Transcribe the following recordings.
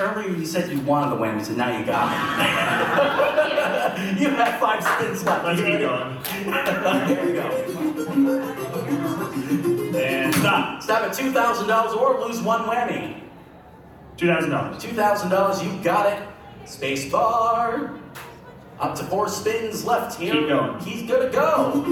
earlier you said you wanted the whammy, so now you got it. You have 5 spins left. Let's keep going. There you go. And stop. Stop at $2,000 or lose 1 whammy. $2,000. $2,000, you got it. Space bar. Up to 4 spins left here. Keep going. He's gonna go.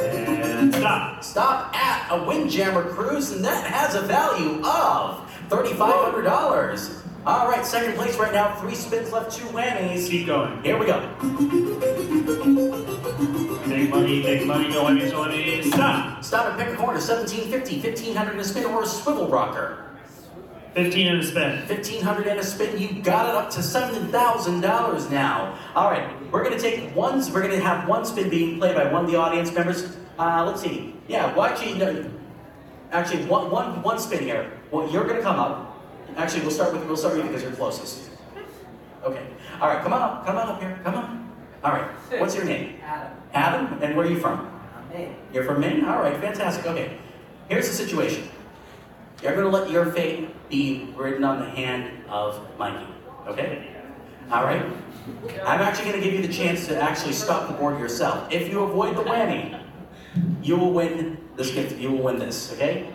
And stop. Stop at a Windjammer Cruise, and that has a value of $3,500. All right, second place right now. 3 spins left, 2 whammies. Keep going. Here we go. Take money, no whammies, no whammies. Stop. Stop and pick a corner. $1,750, $1,500 and a spin, or a swivel rocker. 15 and a spin. 1500 and a spin. You got it up to $7,000 now. All right, we're gonna take ones. We're gonna have 1 spin being played by 1 of the audience members. Let's see. Yeah, well, actually, no. Actually, one spin here. Well, you're gonna come up. Actually, we'll start with you because you're closest. Okay. All right, come on up here. All right. What's your name? Adam. Adam, and where are you from? Maine. You're from Maine. All right, fantastic. Okay. Here's the situation. You're gonna let your fate be written on the hand of Mikey, okay? All right? I'm actually gonna give you the chance to actually stop the board yourself. If you avoid the whammy, you will win this gift, you will win this, okay?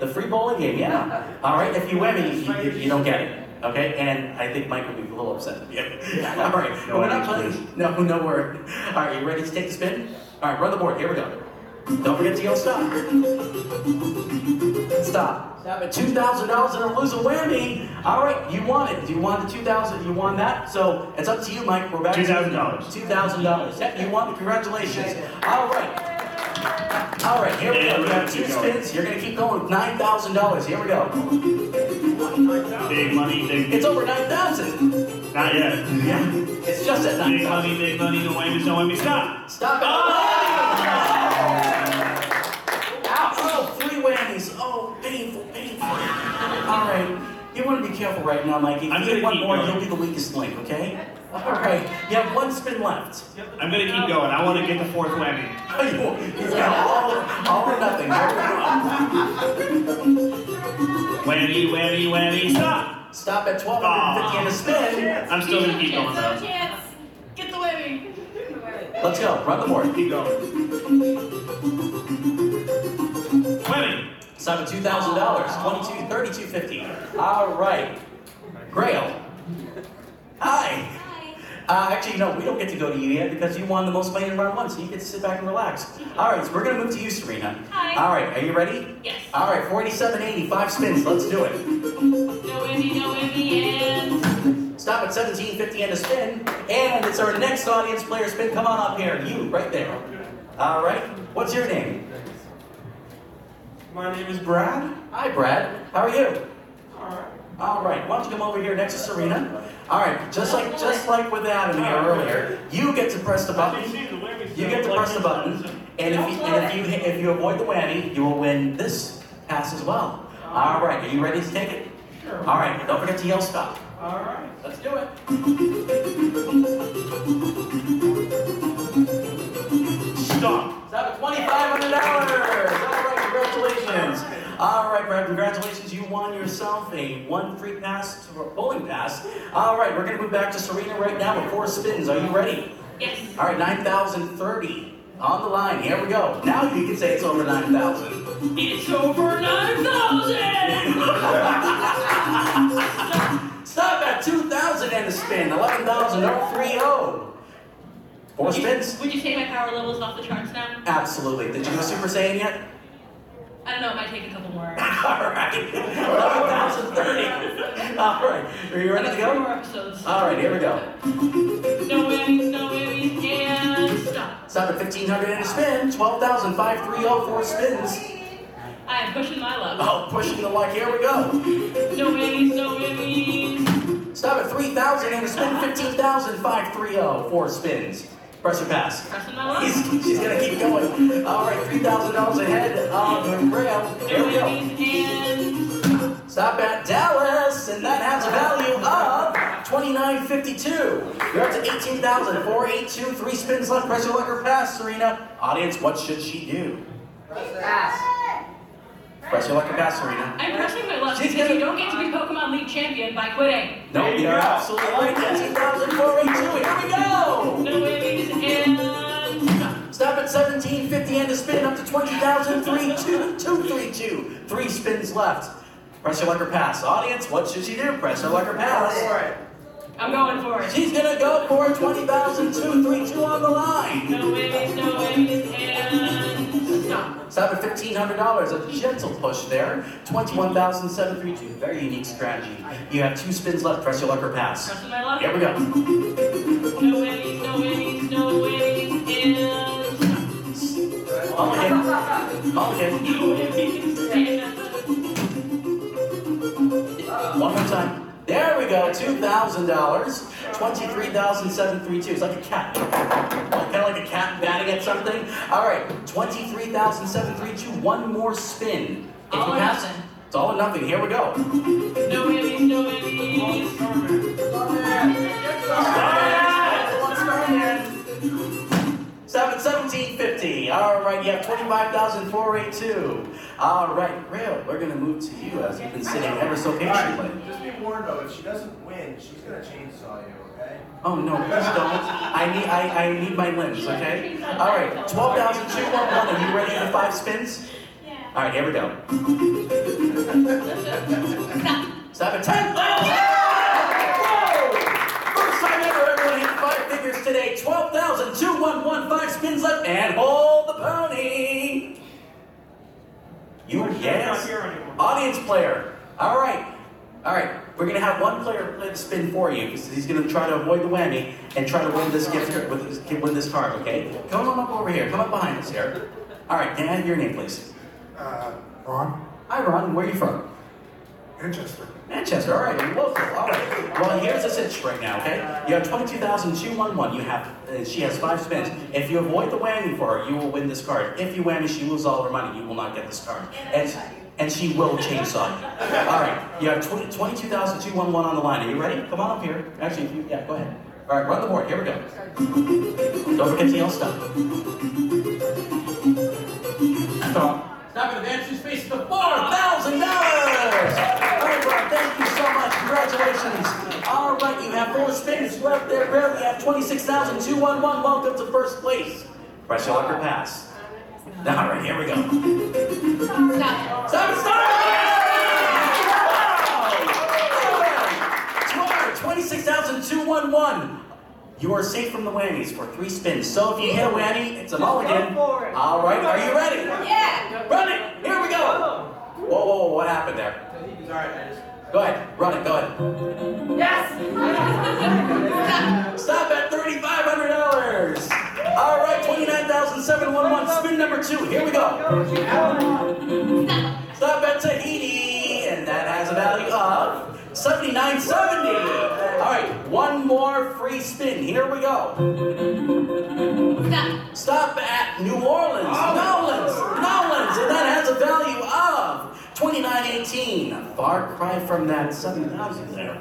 The free bowling game, yeah. All right, if you whammy, you don't get it, okay? And I think Mike will be a little upset with you. All right, no, we're not playing, no word. All right, you ready to take the spin? All right, run the board, here we go. Don't forget to yell stop. Stop. Stop at $2,000 and lose a whammy. All right, you won it. You won the $2,000. You won that. So it's up to you, Mike. We're back. $2,000. $2,000. Yep, you won. Congratulations. All right. All right. Here we go. We have 2 spins. You're gonna keep going with $9,000. Here we go. Big money. Big. It's over $9,000. Not yet. Yeah. It's just at $9,000. Big money. No whammies. No whammies. Stop. Stop. Oh! All right, you want to be careful right now, Mikey. If you get 1 more, you'll be the weakest link, okay? All right, you have 1 spin left. I'm going to keep going. I want to get the 4th whammy. He's got all or nothing. Whammy, stop. Stop at 1250 and a spin. I'm still going to keep going, though. Get the whammy. Let's go. Run the board. Keep going. Whammy. Stop at $2,000, 22, 32, 50. All right, Grail. Hi. Actually, no, we don't get to go to you yet because you won the most money in round 1, so you get to sit back and relax. All right, so we're gonna move to you, Serena. Hi. All right, are you ready? Yes. All right, 4780, 5 spins, let's do it. No whammy, and... Stop at 1750 and a spin, and it's our next audience player spin. Come on up here, you, right there. All right, what's your name? My name is Brad. Hi, Brad. How are you? All right. All right. Why don't you come over here next to Serena? All right. Just like with Adam here earlier, you get to press the button. You get to press the button, and if you avoid the whammy, you will win this pass as well. All right. Are you ready to take it? Sure. All right. Don't forget to yell stop. All right. Let's do it. Stop. Stop at $2,500. Congratulations. All right, Brad, congratulations. You won yourself a 1 free pass, bowling pass. All right, we're gonna move back to Serena right now with 4 spins. Are you ready? Yes. All right, 9,030 on the line. Here we go. Now you can say it's over 9,000. It's over 9,000! Stop at 2,000 and a spin, 11,030. 4 spins. Would you say my power level is off the charts now? Absolutely. Did you go Super Saiyan yet? I don't know, it might take a couple more. Alright. 11,030. Alright. Are you ready to go? 4 more episodes. Alright, here we go. No whammies, and stop. Stop at 1,500 and a spin. 12,530, 4 spins. I am pushing my luck. Oh, pushing the luck. Here we go. No whammies. Stop at 3,000 and a spin. 15,530, 4 spins. Press or pass. Pressing my luck. She's gonna keep going. All right, $3,000 ahead on the rail. Here we go. Stop at Dallas, and that has a value of $2,952. You're up to 18,482. 3 spins left. Press your luck or pass, Serena. Audience, what should she do? Press pass. Press your luck at that, Serena. I'm pressing my luck because you don't get to be Pokemon League champion by quitting. No, you're absolutely right. That's 2004-82. Here we go! No whammies and... Stop at 1750 and a spin up to 20,000. 3, 2, 2, 3, 2. 3 spins left. Press your luck or pass. Audience, what should she do? Press your luck or pass. Go for it. I'm going for it. She's going to go for 20,000, 2, 3, 2 on the line. No whammies, no whammies, and stop. Stop at $1,500, a gentle push there. 21,732, very unique strategy. You have 2 spins left, press your luck or pass. Press my luck. Here we go. No whammies, no whammies, no whammies, and One more time. There we go, $2,000, $23,732. It's like a cat. Kind of like a cat batting at something. All right, $23,732, one more spin. If all you pass, it's all or nothing. Here we go. No whammies, no whammies. Stop at 1750. All right, you have 25,482. All right, Rail, we're going to move to you as you've been sitting ever so patiently. Warned though, if she doesn't win, she's gonna chainsaw you, okay? Oh no, please don't. I need my limbs, okay? Alright, 12,211. Are you ready for 5 spins? Yeah. Alright, here we go. Stop at 10! Oh, yeah! First time ever, everyone hit 5 figures today. 12,211, 5 spins left, and hold the pony! You yes. Audience player. Alright, we're going to have one player play the spin for you, because he's going to try to avoid the whammy and try to win this gift with this card, okay? Come on up over here. Come up behind us here. Alright, Dan, your name, please. Ron. Hi, Ron. Where are you from? Manchester. Manchester, alright. You're local. Alright. Well, here's a cinch right now, okay? You have 22,211. You have, she has 5 spins. If you avoid the whammy for her, you will win this card. If you whammy, she loses all her money. You will not get this card. And she will chainsaw you. All right, you have 22,211 on the line. Are you ready? Come on up here. Actually, yeah, go ahead. All right, run the board. Here we go. Don't forget to yell stop. Stop and advance your space for $4,000! All right, Rob, thank you so much. Congratulations. All right, you have 4 spins left there. Barely have 26,211. Welcome to first place. Press your luck or pass. All right, here we go. Stop. Stop. Stop. 26,211. You are safe from the whammies for 3 spins. So if you hit a whammy, it's a mulligan. All right, are you ready? Yeah. Run it. Here we go. Whoa, whoa, what happened there? Go ahead. Run it. Go ahead. Yes. Stop at $3,500. All right, 29,711, spin number 2. Here we go. Stop at Tahiti, and that has a value of $79.70. All right, one more free spin. Here we go. Stop at New Orleans, Nolans, and that has a value of $29.18. Far cry from that $7,000 there.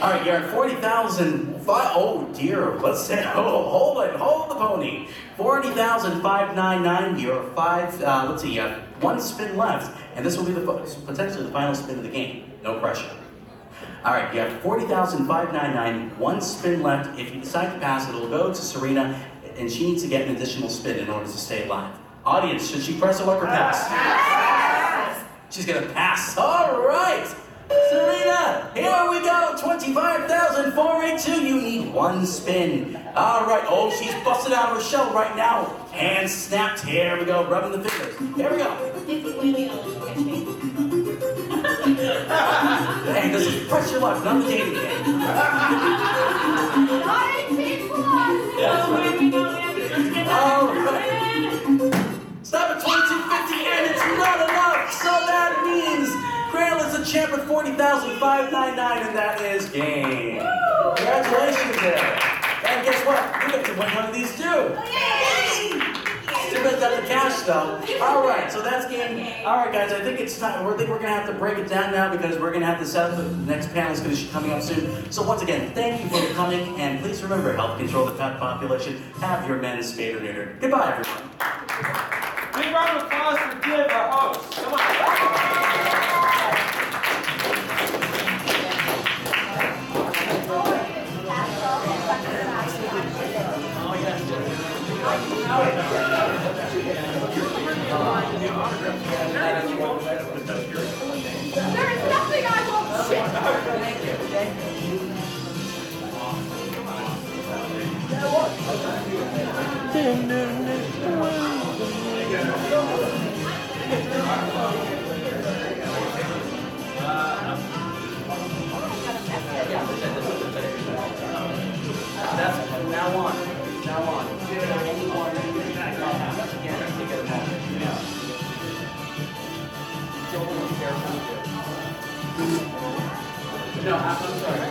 All right, you're at 40,005. Oh dear, what's that? Oh, hold it, hold the pony. 40,599. You're 5. Let's see, you have 1 spin left, and this will be potentially the final spin of the game. No pressure. All right, you have 40,599. 1 spin left. If you decide to pass, it'll go to Serena, and she needs to get an additional spin in order to stay alive. Audience, should she press a luck or pass? She's gonna pass. All right. Serena, here we go, 25,482, you need 1 spin. All right, oh, she's busted out of her shell right now. Hand snapped, here we go, rubbing the fingers. Here we go. Hey, this is press your luck, not the dating game. All right. Stop at 2250 and it's not enough, so that means... Grail is the champ at 40,599, and that is game. Woo! Congratulations there. And guess what? You get to win one of these too. Yay! Still got the cash though. All right, so that's game. All right, guys, I think it's time. I think we're gonna have to break it down now because we're gonna have to set up the next panel is gonna be coming up soon. So once again, thank you for coming, and please remember, help control the pet population. Have your men spayed or neutered. Goodbye, everyone. Big round of applause to give our host. Come on. No, I'm sorry.